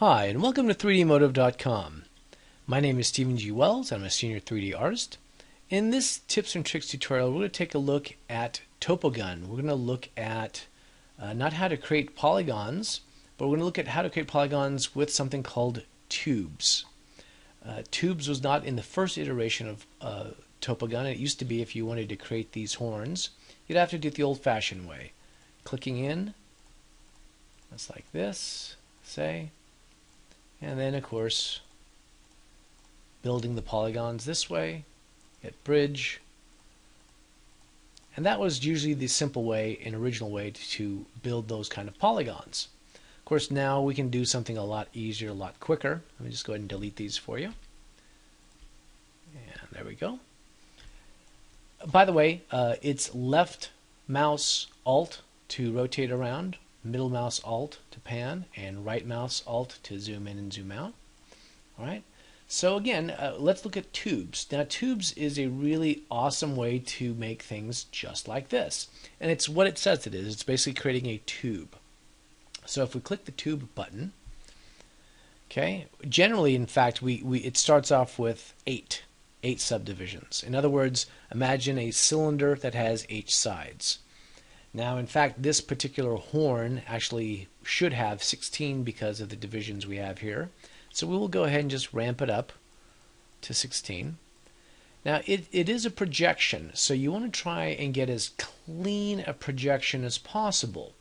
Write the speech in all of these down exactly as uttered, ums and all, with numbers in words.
Hi, and welcome to three D motive dot com. My name is Stephen G. Wells. I'm a senior three D artist. In this tips and tricks tutorial, we're going to take a look at TopoGun. We're going to look at uh, not how to create polygons, but we're going to look at how to create polygons with something called tubes. Uh, tubes was not in the first iteration of uh, TopoGun. It used to be if you wanted to create these horns, you'd have to do it the old-fashioned way. Clicking in, just like this, say. And then, of course, building the polygons this way, hit bridge. And that was usually the simple way, an original way to build those kind of polygons. Of course, now we can do something a lot easier, a lot quicker. Let me just go ahead and delete these for you. And there we go. By the way, uh, it's left mouse alt to rotate around, middle mouse alt to pan, and right mouse alt to zoom in and zoom out. All right. So again, uh, let's look at tubes. Now, tubes is a really awesome way to make things just like this, and it's what it says it is. It's basically creating a tube. So if we click the tube button, okay. Generally, in fact, we we it starts off with eight, eight subdivisions. In other words, imagine a cylinder that has eight sides. Now, in fact, this particular horn actually should have sixteen because of the divisions we have here. So we will go ahead and just ramp it up to sixteen. Now, it, it is a projection, so you want to try and get as clean a projection as possible.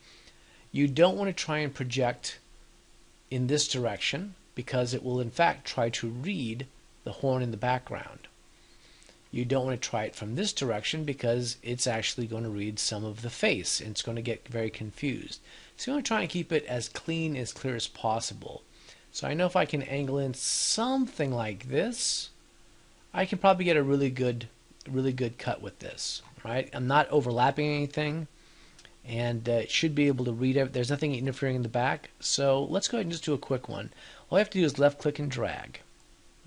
You don't want to try and project in this direction because it will, in fact, try to read the horn in the background. You don't want to try it from this direction because it's actually going to read some of the face and it's going to get very confused. So you want to try and keep it as clean, as clear as possible. So I know if I can angle in something like this, I can probably get a really good, really good cut with this. Right? I'm not overlapping anything, and uh, it should be able to read it. There's nothing interfering in the back. So let's go ahead and just do a quick one. All I have to do is left click and drag.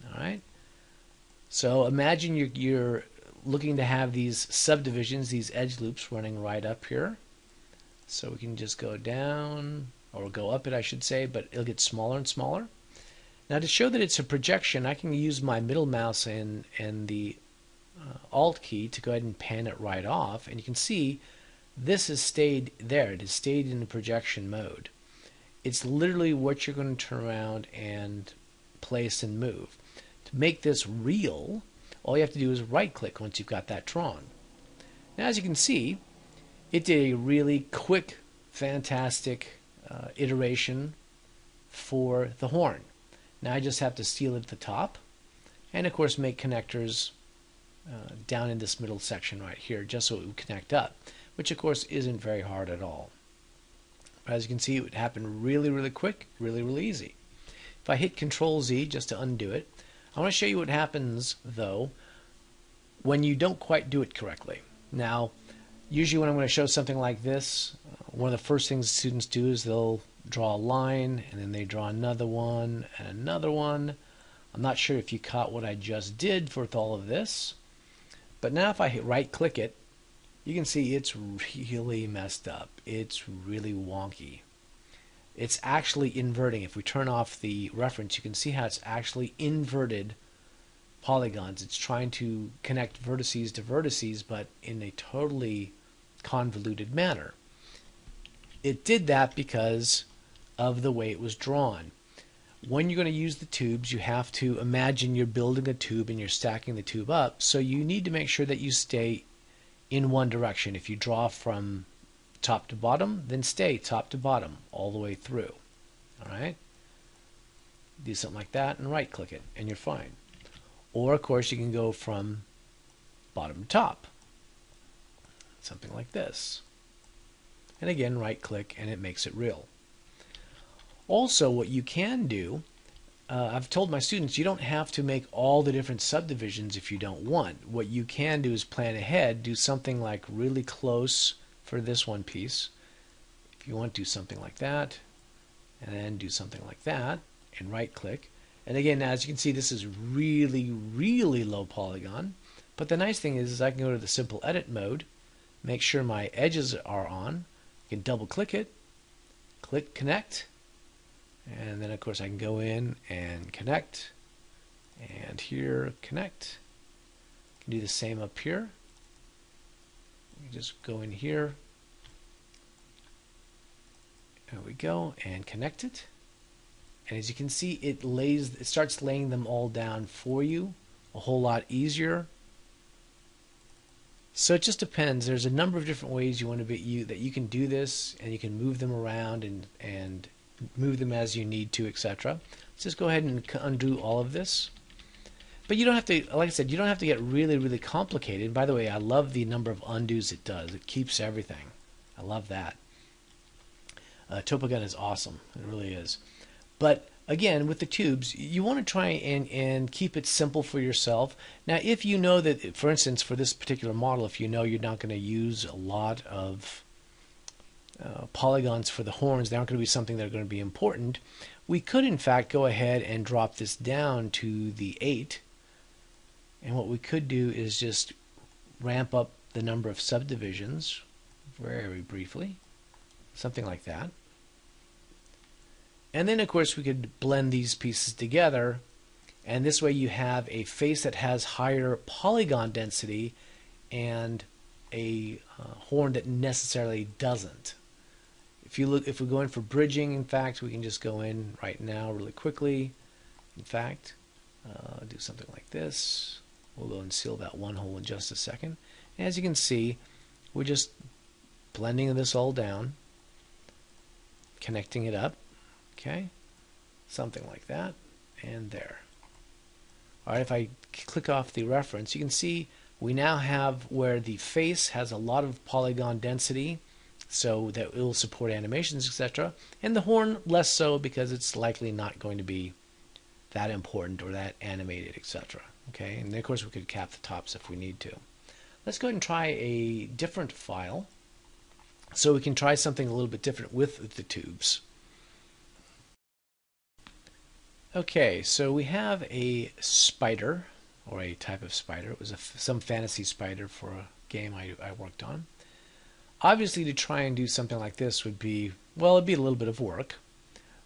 All right. So imagine you're, you're looking to have these subdivisions, these edge loops running right up here. So we can just go down, or go up it I should say, but it'll get smaller and smaller. Now, to show that it's a projection, I can use my middle mouse and, and the uh, Alt key to go ahead and pan it right off. And you can see this has stayed there. It has stayed in the projection mode. It's literally what you're going to turn around and place and move. Make this real, all you have to do is right click once you've got that drawn. Now, as you can see, it did a really quick, fantastic uh, iteration for the horn. Now I just have to seal it at the top and of course make connectors uh, down in this middle section right here just so it would connect up, which of course isn't very hard at all. But as you can see, it would happen really, really quick, really, really easy. If I hit Control Z just to undo it, I want to show you what happens, though, when you don't quite do it correctly. Now, usually when I'm going to show something like this, one of the first things students do is they'll draw a line, and then they draw another one, and another one. I'm not sure if you caught what I just did for all of this, but now if I hit right-click it, you can see it's really messed up. It's really wonky. It's actually inverting. If we turn off the reference, you can see how it's actually inverted polygons. It's trying to connect vertices to vertices, but in a totally convoluted manner. It did that because of the way it was drawn. When you're going to use the tubes, you have to imagine you're building a tube and you're stacking the tube up, so you need to make sure that you stay in one direction. If you draw from top to bottom, then stay top to bottom all the way through. All right, do something like that and right click it and you're fine. Or of course you can go from bottom to top, something like this, and again right click and it makes it real. Also, what you can do, uh, I've told my students, you don't have to make all the different subdivisions if you don't want. What you can do is plan ahead, do something like really close for this one piece. If you want to do something like that, and then do something like that, and right click. And again, as you can see, this is really, really low polygon. But the nice thing is, is I can go to the simple edit mode, make sure my edges are on, you can double click it, click connect, And then of course I can go in and connect, and here connect. I can do the same up here. You just go in here. There we go, and connect it. And as you can see, it lays, it starts laying them all down for you, a whole lot easier. So it just depends. There's a number of different ways you want to be you that you can do this, and you can move them around and and move them as you need to, et cetera. Let's just go ahead and undo all of this. But you don't have to, like I said, you don't have to get really, really complicated. And by the way, I love the number of undos it does. It keeps everything. I love that. Uh, TopoGun is awesome. It really is. But again, with the tubes, you want to try and, and keep it simple for yourself. Now, if you know that, for instance, for this particular model, if you know you're not going to use a lot of uh, polygons for the horns, they aren't going to be something that are going to be important, we could, in fact, go ahead and drop this down to the eight. And what we could do is just ramp up the number of subdivisions very briefly, something like that. And then of course we could blend these pieces together, and this way you have a face that has higher polygon density and a uh, horn that necessarily doesn't. If you look, if we go in for bridging, in fact, we can just go in right now really quickly. In fact, uh, do something like this. We'll go and seal that one hole in just a second. And as you can see, we're just blending this all down, connecting it up. Okay, something like that, and there. All right, if I click off the reference, you can see we now have where the face has a lot of polygon density, so that it will support animations, et cetera, and the horn less so because it's likely not going to be that important or that animated, et cetera. Okay, and then of course we could cap the tops if we need to. Let's go ahead and try a different file, so we can try something a little bit different with the tubes. Okay, so we have a spider, or a type of spider. It was a f some fantasy spider for a game I, I worked on. Obviously, to try and do something like this would be, well, it'd be a little bit of work.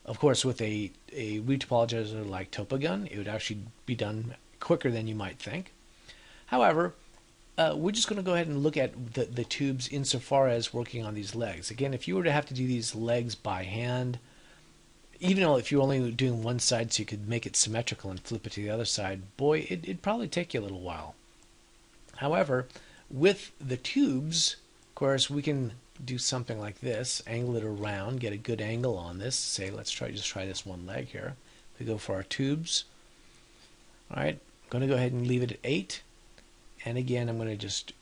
Of course, with a, a retopologizer like TopoGun, it would actually be done quicker than you might think. However, uh, we're just going to go ahead and look at the, the tubes insofar as working on these legs. Again, if you were to have to do these legs by hand, even though if you're only doing one side so you could make it symmetrical and flip it to the other side, boy, it, it'd probably take you a little while. However, with the tubes, of course, we can do something like this, angle it around, get a good angle on this. Say, let's try just try this one leg here. We go for our tubes. All right, I'm going to go ahead and leave it at eight. And again, I'm going to just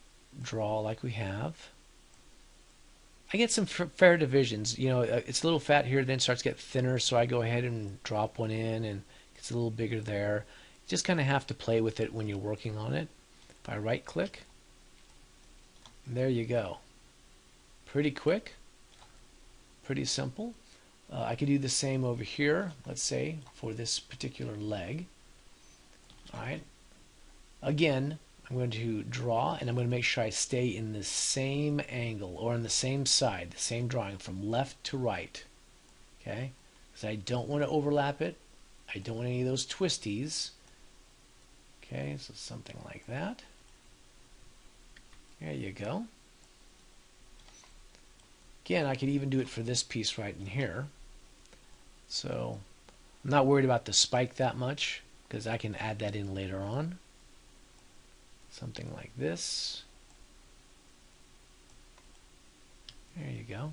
draw like we have. I get some fair divisions. You know, it's a little fat here, then starts to get thinner, so I go ahead and drop one in, and it's a little bigger there. You just kind of have to play with it when you're working on it. If I right click, there you go. Pretty quick, pretty simple. Uh, I could do the same over here, let's say, for this particular leg. All right. Again, I'm going to draw, and I'm going to make sure I stay in the same angle or on the same side, the same drawing from left to right. Okay? Because I don't want to overlap it. I don't want any of those twisties. Okay, so something like that. There you go. Again, I could even do it for this piece right in here. So I'm not worried about the spike that much because I can add that in later on. Something like this. There you go.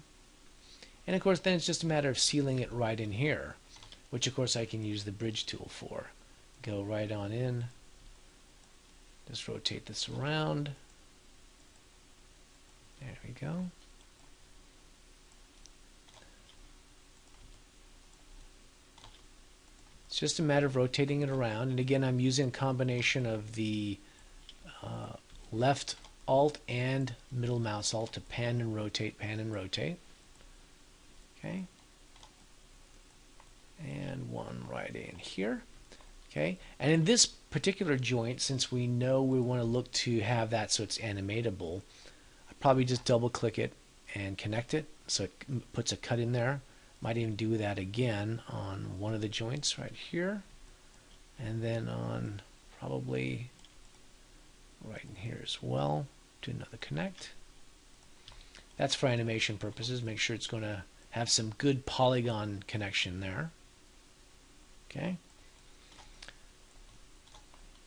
And of course, then it's just a matter of sealing it right in here, which of course I can use the bridge tool for. Go right on in. Just rotate this around. There we go. It's just a matter of rotating it around. And again, I'm using a combination of the Uh, left alt and middle mouse alt to pan and rotate, pan and rotate. Okay, and one right in here. Okay, and in this particular joint, since we know we want to look to have that so it's animatable, I probably just double click it and connect it so it puts a cut in there. Might even do that again on one of the joints right here, and then on probably right in here as well. Do another connect. That's for animation purposes. Make sure it's going to have some good polygon connection there. Okay.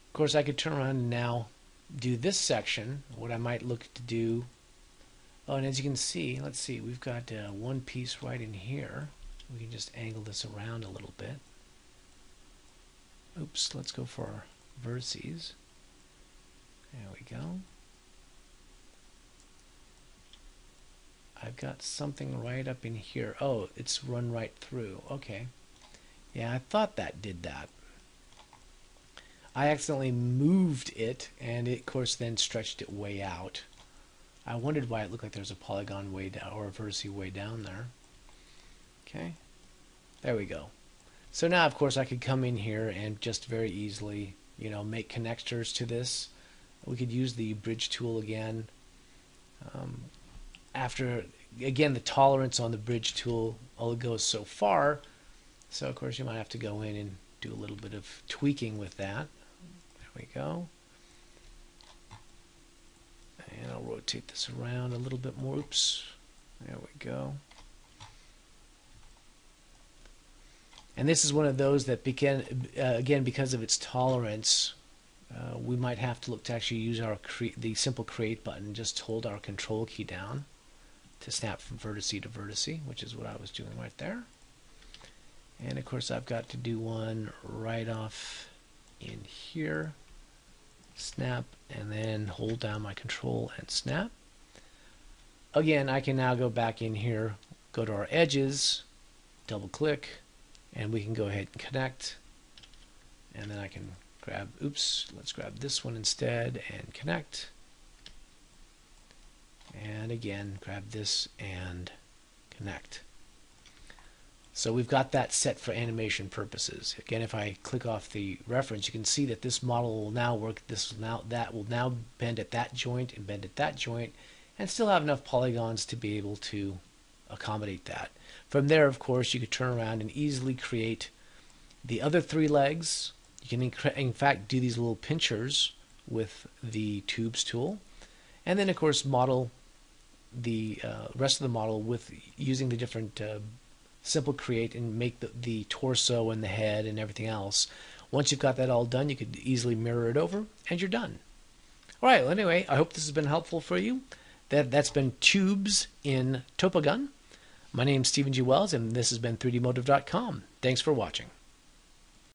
Of course, I could turn around and now do this section. What I might look to do. Oh, and as you can see, let's see, we've got uh, one piece right in here. We can just angle this around a little bit. Oops, let's go for our vertices. There we go. I've got something right up in here. Oh, it's run right through. Okay. Yeah, I thought that did that. I accidentally moved it, and it, of course, then stretched it way out. I wondered why it looked like there's a polygon way down, or a vertice way down there. Okay, there we go. So now, of course, I could come in here and just very easily, you know, make connectors to this. We could use the bridge tool again. Um, after, again, the tolerance on the bridge tool only goes so far. So, of course, you might have to go in and do a little bit of tweaking with that. There we go. And I'll rotate this around a little bit more. Oops. There we go. And this is one of those that, began, uh, again, because of its tolerance, uh, we might have to look to actually use our cre- the simple create button. Just hold our control key down to snap from vertice to vertice, which is what I was doing right there. And, of course, I've got to do one right off in here. Snap, and then hold down my control and snap. Again, I can now go back in here, go to our edges, double click, and we can go ahead and connect. And then I can grab, oops, let's grab this one instead and connect. And again, grab this and connect. So we've got that set for animation purposes. Again, if I click off the reference, you can see that this model will now work. This will now, that will now bend at that joint and bend at that joint, and still have enough polygons to be able to accommodate that. From there, of course, you could turn around and easily create the other three legs. You can in, in fact do these little pinchers with the tubes tool, and then of course model the uh, rest of the model with using the different uh, simple create and make the, the torso and the head and everything else. Once you've got that all done, you could easily mirror it over and you're done. All right, well, anyway, I hope this has been helpful for you. That, that's been Tubes in TopoGun. My name's Stephen G. Wells, and this has been three D motive dot com. Thanks for watching.